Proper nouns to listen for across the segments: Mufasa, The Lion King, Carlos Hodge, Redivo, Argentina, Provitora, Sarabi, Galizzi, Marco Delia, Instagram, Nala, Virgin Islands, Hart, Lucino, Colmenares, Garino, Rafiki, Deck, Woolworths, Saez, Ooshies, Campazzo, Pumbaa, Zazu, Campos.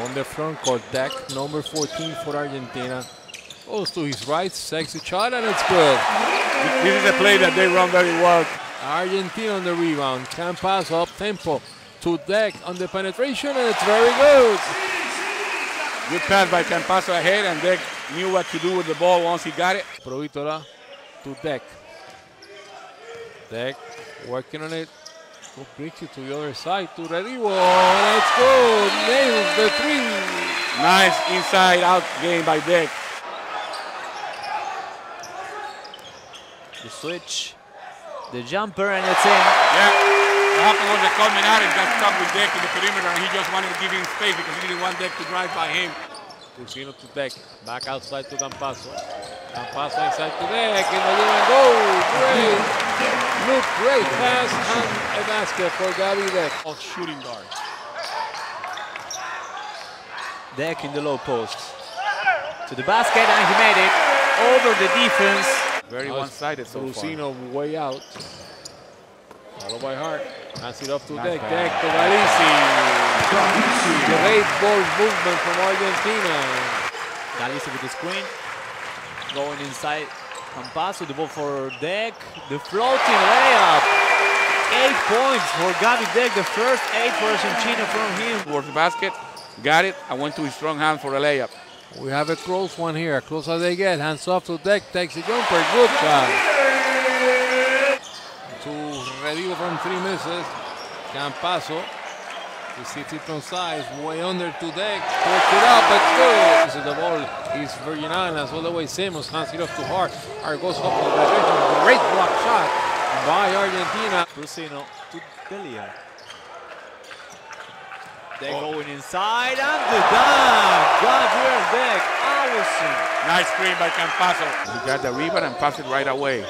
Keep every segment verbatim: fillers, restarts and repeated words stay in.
on the front court. Deck, number fourteen for Argentina. Goes to his right, sexy shot, and it's good. This is a play that they run very well. Argentina on the rebound. Campos up tempo to Deck on the penetration, and it's very good. Good pass by Campazzo ahead, and Deck knew what to do with the ball once he got it. Provitora to Deck. Deck working on it. Go brings it to the other side to Redivo. Let's go. Nails the three. Nice inside out game by Deck. The switch, the jumper, and it's in. Yeah. What happened was that Colmenares got stuck with Deck in the perimeter, and he just wanted to give him space because he didn't want Deck to drive by him. Lucino to Deck, back outside to Campazzo. Campazzo inside to Deck, and the little goal. Great look, great pass, and a basket for Gaby Deck. All shooting guard. Deck in the low post. To the basket, and he made it. Over the defense. Very one-sided so Lucino far. Lucino way out. Followed by Hart. Pass it off to Deck. Deck to Galizzi. Great ball movement from Argentina. Galizzi with the screen. Going inside. Campazzo, the ball for Deck. The floating layup. Eight points for Gaby Deck. The first eight for Argentina from him. Worth the basket. Got it. I went to his strong hand for a layup. We have a close one here. Close as they get. Hands off to Deck. Takes a jumper. Good shot. To Redivo from three misses. Campazzo. He sees it from size. Way under to Deck. Puts it up. It's good. This is the ball. He's Virgin Islands. All the way Simmons. Hands it off to Hart. Hart goes up to the position. Great block shot by Argentina. Lucino to Delia. They're oh. going inside. And the dunk. God, where's Deck? Allison. Nice screen by Campazzo. He got the rebound and passed it right away.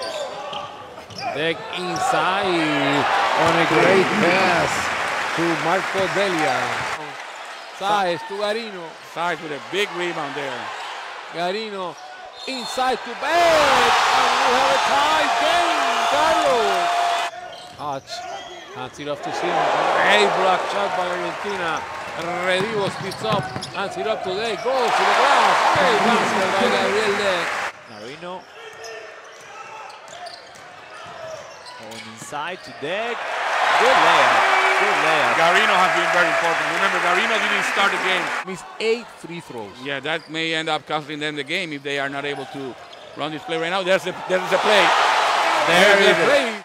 Deck inside on a great pass to Marco Delia. Saez to Garino. Saez with a big rebound there. Garino inside to Beck. And we have a tie game. Carlos Hodge hands it off to Simmons. Great block shot by Argentina. Redivo speeds up. Hands it up to Deck. Goes to the glass. Great basket by Gabriel Deck. Garino. On inside to Deck. Good layup. Good layup. Garino has been very important. Remember, Garino didn't start the game. Missed eight free throws. Yeah, that may end up costing them the game if they are not able to run this play right now. There's a, there's a play. There, there is a play.